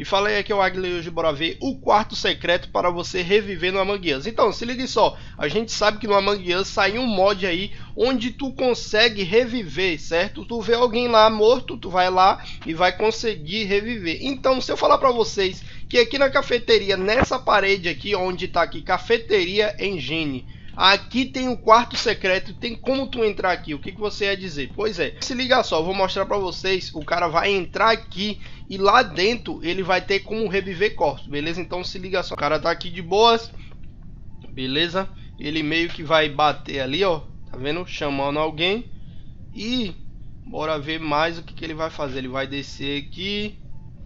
E falei aqui o Agile hoje, bora ver o quarto secreto para você reviver no Among Us. Então, se ligue só, a gente sabe que no Among Us saiu um mod aí onde tu consegue reviver, certo? Tu vê alguém lá morto, tu vai lá e vai conseguir reviver. Então, se eu falar para vocês que aqui na cafeteria, nessa parede aqui, onde tá aqui, cafeteria Engine, aqui tem o quarto secreto, tem como tu entrar aqui, o que que você ia dizer? Pois é, se liga só, eu vou mostrar pra vocês, o cara vai entrar aqui e lá dentro ele vai ter como reviver corpos, beleza? Então se liga só, o cara tá aqui de boas, beleza? Ele meio que vai bater ali, ó, tá vendo? Chamando alguém e bora ver mais o que que ele vai fazer, ele vai descer aqui,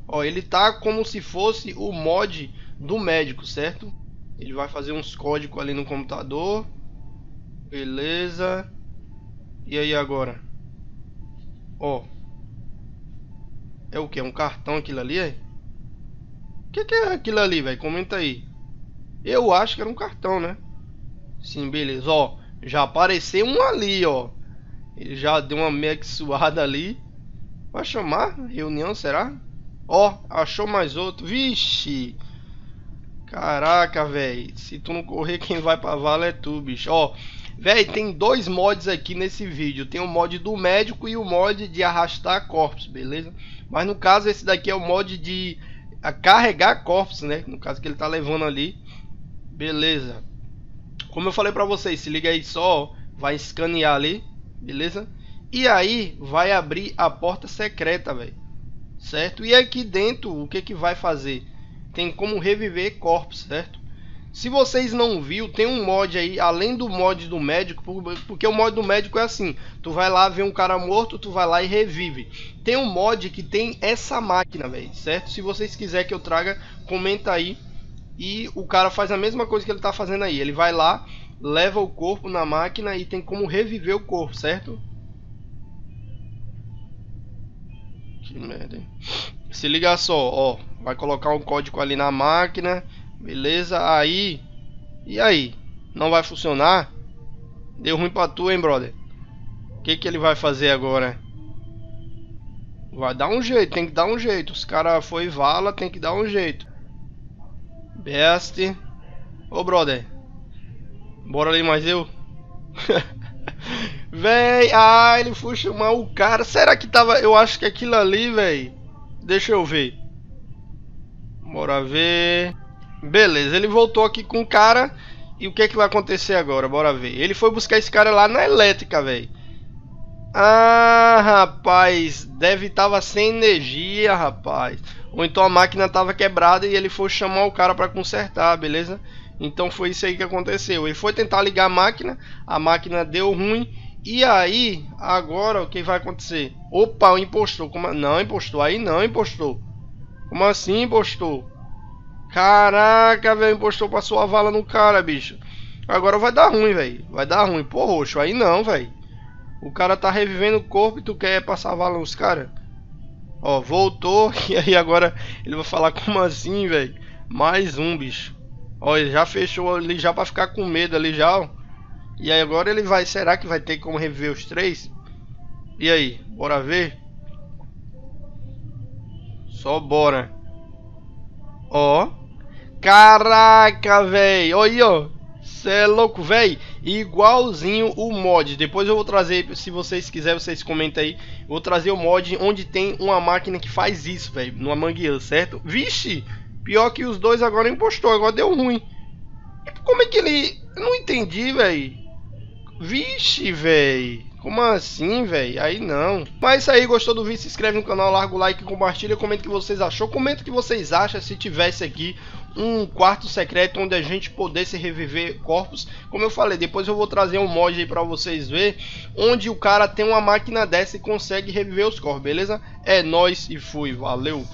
ó, ele tá como se fosse o mod do médico, certo? Ele vai fazer uns códigos ali no computador. Beleza. E aí agora? Ó. É o que? É um cartão aquilo ali, aí? O que que é aquilo ali, velho? Comenta aí. Eu acho que era um cartão, né? Sim, beleza. Ó, já apareceu um ali, ó. Ele já deu uma meia que suada ali. Vai chamar? Reunião, será? Ó, achou mais outro. Vixe! Caraca, velho, se tu não correr, quem vai pra vala é tu, bicho. Ó, velho, tem dois mods aqui nesse vídeo. Tem o mod do médico e o mod de arrastar corpos, beleza? Mas no caso, esse daqui é o mod de carregar corpos, né? No caso que ele tá levando ali. Beleza. Como eu falei pra vocês, se liga aí só, ó, vai escanear ali, beleza? E aí, vai abrir a porta secreta, velho. Certo? E aqui dentro, o que que vai fazer? Tem como reviver corpos, certo? Se vocês não viram, tem um mod aí, além do mod do médico, porque o mod do médico é assim, tu vai lá ver um cara morto, tu vai lá e revive. Tem um mod que tem essa máquina, velho, certo? Se vocês quiserem que eu traga, comenta aí. E o cara faz a mesma coisa que ele tá fazendo aí, ele vai lá, leva o corpo na máquina e tem como reviver o corpo, certo? Que merda, hein? Se liga só, ó, vai colocar um código ali na máquina, beleza? Aí, e aí? Não vai funcionar? Deu ruim pra tu, hein, brother? O que que ele vai fazer agora? Vai dar um jeito, tem que dar um jeito. Os caras foi vala, tem que dar um jeito. Best. Ô, brother. Bora ali mais eu? Véi, ah, ele foi chamar o cara. Será que tava... Eu acho que aquilo ali, véi. Deixa eu ver. Bora ver. Beleza, ele voltou aqui com o cara. E o que é que vai acontecer agora? Bora ver. Ele foi buscar esse cara lá na elétrica, velho. Ah, rapaz. Deve tava sem energia, rapaz. Ou então a máquina tava quebrada e ele foi chamar o cara pra consertar, beleza? Então foi isso aí que aconteceu. Ele foi tentar ligar a máquina deu ruim. E aí, agora o que vai acontecer? Opa, o impostor. Como... Não, impostor. Aí não, impostor. Como assim, impostor? Caraca, velho, impostor passou a vala no cara, bicho. Agora vai dar ruim, velho. Vai dar ruim. Pô, roxo, aí não, velho. O cara tá revivendo o corpo e tu quer passar a vala nos caras? Ó, voltou. E aí agora ele vai falar como assim, velho? Mais um, bicho. Ó, ele já fechou ali já pra ficar com medo ali já, ó. E aí agora ele vai, será que vai ter como reviver os três? E aí, bora ver? Só bora. Ó. Caraca, velho. Olha aí, ó. Cê é louco, velho. Igualzinho o mod. Depois eu vou trazer, se vocês quiserem, vocês comentem aí. Vou trazer o mod onde tem uma máquina que faz isso, velho. No Among Us, certo? Vixe, pior que os dois agora impostou. Agora deu ruim. Como é que ele... Eu não entendi, velho. Vixe, velho. Como assim, velho? Aí não. Mas é isso aí. Gostou do vídeo? Se inscreve no canal, larga o like, compartilha, comenta o que vocês achou. Comenta o que vocês acham se tivesse aqui um quarto secreto onde a gente pudesse reviver corpos. Como eu falei, depois eu vou trazer um mod aí pra vocês verem, onde o cara tem uma máquina dessa e consegue reviver os corpos, beleza? É nóis e fui. Valeu.